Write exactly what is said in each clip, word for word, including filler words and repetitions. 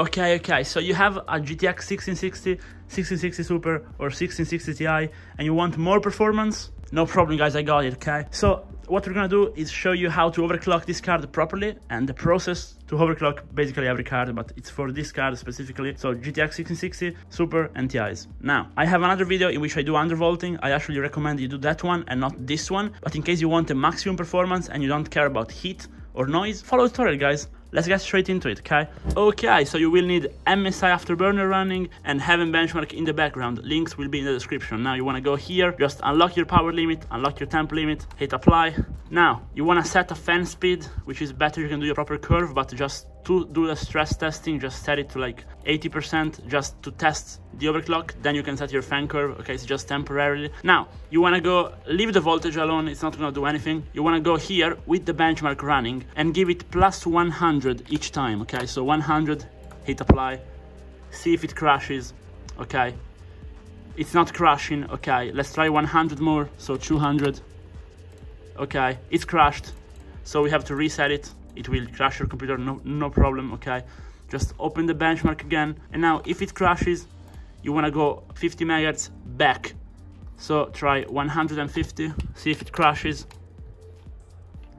Okay, okay, so you have a G T X sixteen sixty, sixteen sixty Super or sixteen sixty Ti and you want more performance? No problem guys, I got it, okay? So what we're gonna do is show you how to overclock this card properly and the process to overclock basically every card, but it's for this card specifically, so G T X sixteen sixty, Super and T Is. Now, I have another video in which I do undervolting. I actually recommend you do that one and not this one, but in case you want the maximum performance and you don't care about heat or noise, follow the tutorial guys. Let's get straight into it, okay? Okay, so you will need M S I Afterburner running and Heaven Benchmark in the background. Links will be in the description. Now you wanna go here, just unlock your power limit, unlock your temp limit, hit apply. Now, you wanna set a fan speed, which is better, you can do your proper curve, but just to do the stress testing, just set it to like eighty percent just to test the overclock, then you can set your fan curve, okay, it's just temporarily. Now, you wanna go, leave the voltage alone, it's not gonna do anything. You wanna go here with the benchmark running and give it plus one hundred each time, okay? So one hundred, hit apply, see if it crashes, okay? It's not crashing, okay? Let's try one hundred more, so two hundred, okay? It's crashed, so we have to reset it. It will crash your computer, no, no problem, okay? Just open the benchmark again, and now if it crashes, you wanna go fifty megahertz back. So try one hundred fifty, see if it crashes.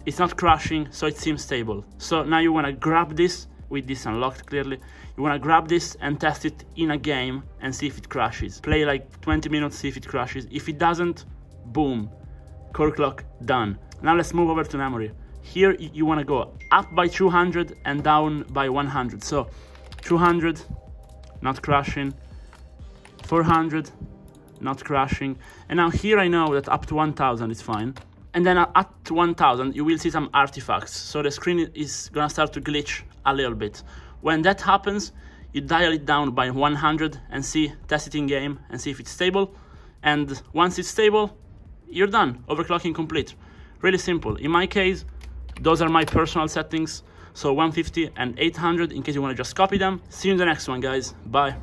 It's not crashing, so it seems stable. So now you wanna grab this, with this unlocked clearly, you wanna grab this and test it in a game and see if it crashes. Play like twenty minutes, see if it crashes. If it doesn't, boom, core clock, done. Now let's move over to memory. Here you wanna go up by two hundred and down by one hundred. So two hundred, not crashing, four hundred, not crashing. And now here I know that up to one thousand is fine. And then at one thousand, you will see some artifacts. So the screen is gonna start to glitch a little bit. When that happens, you dial it down by one hundred and see, test it in game and see if it's stable. And once it's stable, you're done, overclocking complete. Really simple. In my case, those are my personal settings. So one fifty and eight hundred in case you wanna just copy them. See you in the next one, guys. Bye.